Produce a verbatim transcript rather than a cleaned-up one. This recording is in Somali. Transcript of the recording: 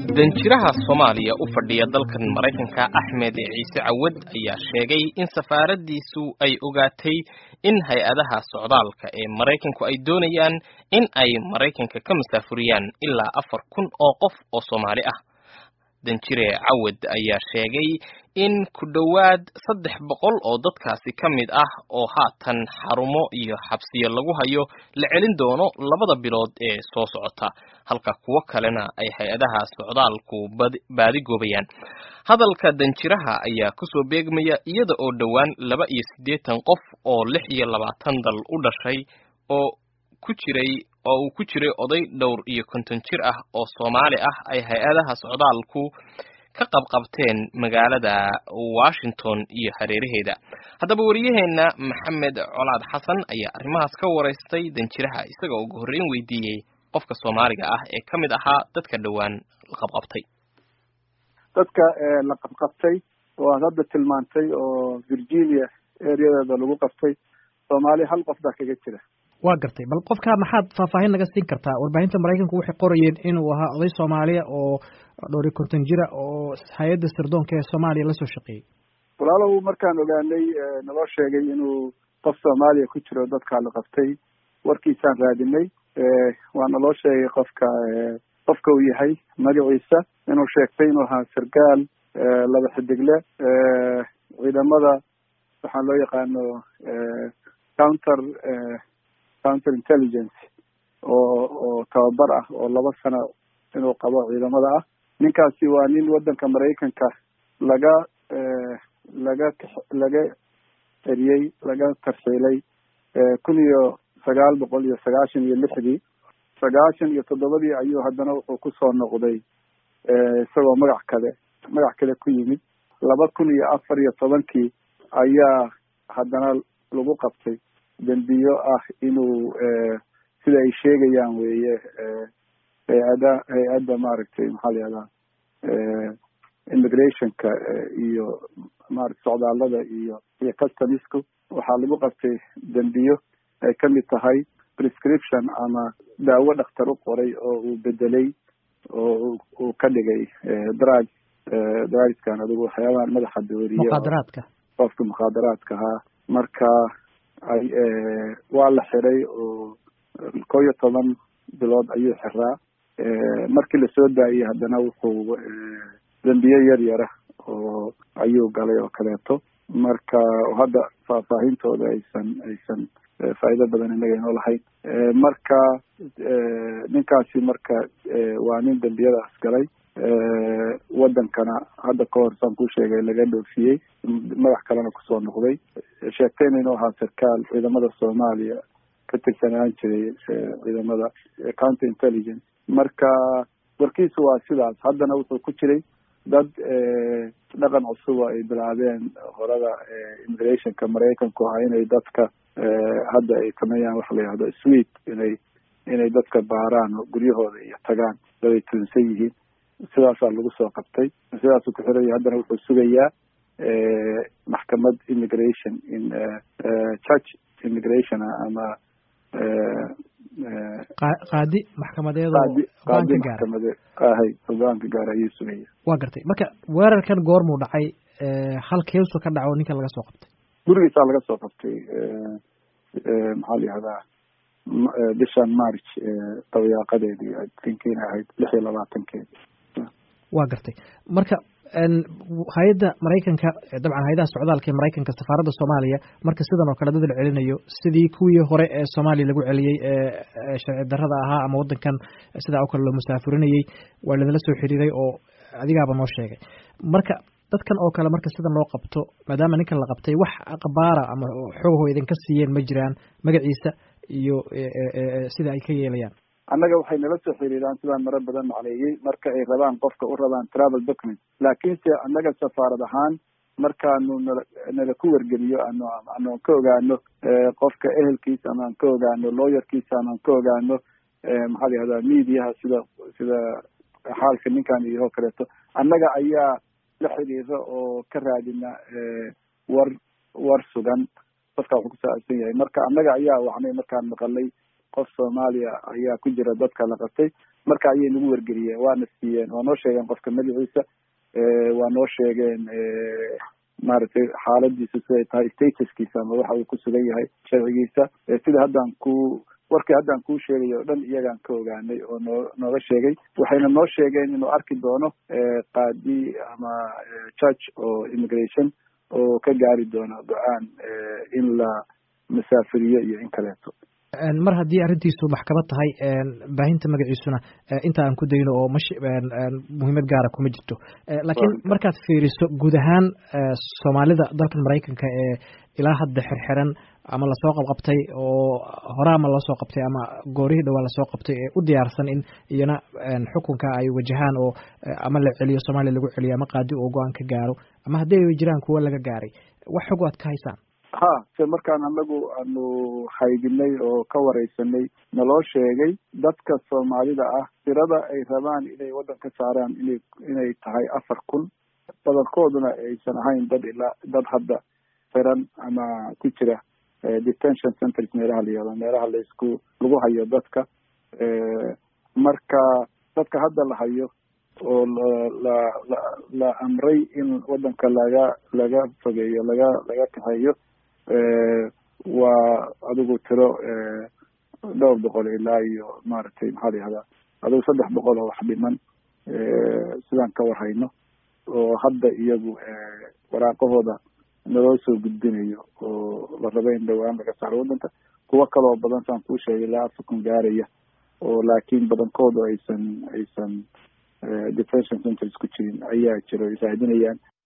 دنشرها الصومالية أفردية دلكن مريكنكا أحمد عيسعود أيا شيغي إن سفارد ديسو أي أغاتي إن هاي أدها سعودالك أي مريكنكو أي دونيان إن أي مريكنكا كمسافريان إلا أفر كن أوقف أو صومالي أه دنشري عود أيا شيغي إن كدواد صدح بقول أو دادكاسي كميد أه أو هاتن حرمو إيو حبسية لغوها يو لعلن دونو لبدا بلود إيه سو سعوتا halka kuwa kalena ay hay'adaha socdaalku baadi goobayaan hadalka danjiraha ayaa kusoo beegmaya iyada oo dhawaan laba iyo siddeetan qof oo lix iyo labaatan dal u dhashay oo ku jiray oo uu ku jiray oday dhowr iyo konton jir ah oo Soomaali ah ay hay'adaha socdaalku ka qabqabteen magaalada Washington iyo hareeraheeda haddaba wariyaheena Maxamed Colaad Xasan ayaa arrimahaas ka wareystay danjiraha isagoo ugu horreyn weydiiyay qofka Soomaaliga ah ee kamid ahaa dadka dhawaan la qabqabtay dadka la qabqabtay waa dad tilmaantay oo Virginia areada lagu qabtay Soomaali hal qof baa kaga jira waa gartay bal qofka maxaad faahfaahin naga siin kartaa warbaahinta Mareykanku waxay qorayeen inuu ahaa oday Soomaaliya oo dhowr konton jir ah oo hay'adda sirdoonka ee Soomaaliya la soo shaqeeyay walaalow markaan ogaanay naboo sheegay inuu qof Soomaaliya ku jiro dadka la qabtay warkiisaan raadinay ee waana loo sheegay qofka qofka uu yahay magaciisa inuu sheegtay inuu ahaa sarkaal laba xidigle ee ciidamada waxaan loo yaqaano counter counter intelligence oo tababar ah oo laba sano inuu qabo ciidamada ah ninkaasi waa nin wadanka Mareykanka laga laga laga tariyay laga tarseelay kun iyo sagaal boqol iyo sagaashan iyo lixdii sagaashan iyo toddobadii ayuu haddana wuxuu ku soo noqday ee isagoo magac kale magac kale ku yimid laba kun iyo afar iyo toban ayaa haddana lagu qabtay dambiyo ah inuu ee sida ay sheegayaan weeye ee hay'ada hay'ada maaragtay maxaa yiraahdaa ee immigrationka iyo maaragtay socdaalada iyo iyo customsku waxaa lagu qabtay dambiyo ay kamid tahay prescription ama daawo dhakhtar u qoray oo uu bedelay oo uu ka dhigay drug drugskan adigu xayawaan madaxa dooriyo muqadaraadka qofka muqadaraadka marka ay waa la xiray oo koob iyo toban bilood ayuu xiraa markii la soo daayay haddana wuxuu dambiyo yar yar oo ayuu galay oo kaleeto marka hadda faahfaahintooda aysan aysan faa'iido badan inaga inoo lahayd marka ninkaasi marka waa nin dambiyadaas galay wadankana hadda ka hor saan ku sheegay laga dhoofiyay madax kalena ku soo noqday sheegtay inuu ahaa sarkaal ciidamada Soomaaliya ka tirsanaan jiray ciidamada counter intelligence marka warkiisu waa sidaas haddana wuxuu ku jiray dad dhaqan cusub ay bilaabeen horada immigrationka Mareykanka oo ay dadka hadda ay sameeyaan wax la yiraahdo sweet inay inay dadka baaraan guryahooda iyo tagaan dadka tunsan yihiin sidaas lagu soo qabtay sidaas ku xiray haddana wuxuu sugayaa ee maxkamad immigration in church immigration ama ee qaadi maxkamadeedu qaadi maxkamadeed ahay hogaanka gaar ah ayuu sugayaa waa gartay marka weerarkan goormuu dhacay ee halkeesu ka dhaco ninka laga soo qabtay gurigiisa laga soo qabtay ee ee maxaa la yiraahdaa bishan March ee tawaaqadeedii I think in ahayd lix iyo labaatan waa gartay marka hay'adda Mareykanka dabcan hay'adaha socdaalka ee Mareykanka safaaradda Soomaaliya marka sidan oo kala dad celinayo sidii kuwii hore ee Soomaaliya lagu celiyay ee sharci darrada ahaa ama wadankan sida oo kale loo musaafirinayay waa la soo xiriiray oo adigaaba noo sheegay marka dadkan oo kale marka sida loo qabto maadaama ninkan la qabtay wax aqbaara ama xoog oo idin ka siiyeen ma jiraan magaciisa iyo sida ay ka yeelayaan annaga waxay nala soo xiriiraan sidaan marar badan macaliyay marka ay rabaan qofka u rabaan travel document laakiin si annaga safaarad ahaan markaanu nala ku wargeliyo aanan ka ogaano qofka ehelkiisa aanan ka ogaano lawyerkiisa aanan ka ogaano maxaa la yiraahdaa media sida sida xaalka ninkan iyo kaleeto annaga ayaa la xiriiro oo ka raadina war war sugan qofka uu ku saabsan yahay marka annaga ayaa waxnay markaan maqalay qof Soomaaliya ayaa ku jira dadka la qabtay marka ayay lagu wargeliyeen waa nasiyeen oo noo sheegeen qofka magaciisa ee waa noo sheegeen ee maartay xaaladiisa sida tahay statuskiisa ama waxa uu ku sugan yahay sharcigiisa sida haddaan ku warkii haddaan ku sheegayo dhan iyagaan ka ogaanay oo nooga sheegay waxayna noo sheegeen inuu arki doono ee qaadi ama judge oo immigration oo ka gaari doono go'aan in la masaafiriyo iyo in kaleeto een mar hadii arintiisu maxkamad tahay een baahinta magaciisuna inta aan ku dayno oo muhiimad gaar ah kuma jirto laakiin markaad fiiriso guud ahaan Soomaalida dalka Mareykanka ee ilaa hadda xirxiran ama la soo qabtay oo horaama la soo qabtay ama goorihii dhaw la soo qabtay ee u diyaarsan in iyana xukunka ay wajahaan oo ama la celiyo Soomaaliya lagu celiyo ama qaadi oo go'aan ka gaaro ama haday jiraan kuwa laga gaaray wax xog aad ka haysan ها markaan anagu aanu xaydinay oo ka wareysanay naloo sheegay dadka Soomaalida ah tirada ay rabaan inay wadanka saaraan inay inay tahay afar kun badankooduna aysan ahayn dad ila dad hadda xiran ama ku jira detention centers meelaha la meelaha la isku lagu hayo dadka ee marka dadka hadda la hayo oo la la amray in wadanka laga laga fogeeyo laga laga tahayo ee waa adigu tiro ee dhowr boqol ilaa iyo maartay hal hada adigu saddex boqol oo wax dhiman ee sidaan ka warhayno oo hadda iyagu ee waraaqahooda naloo soo gudbinayo oo la rabay in dhawaan laga saaro wadanta kuwa kale oo badan saan ku sheegay ilaa afar kun gaaraya oo laakiin badankoodu aysan aysan detention centers ku jirin ayaa jiro isaaidinayaan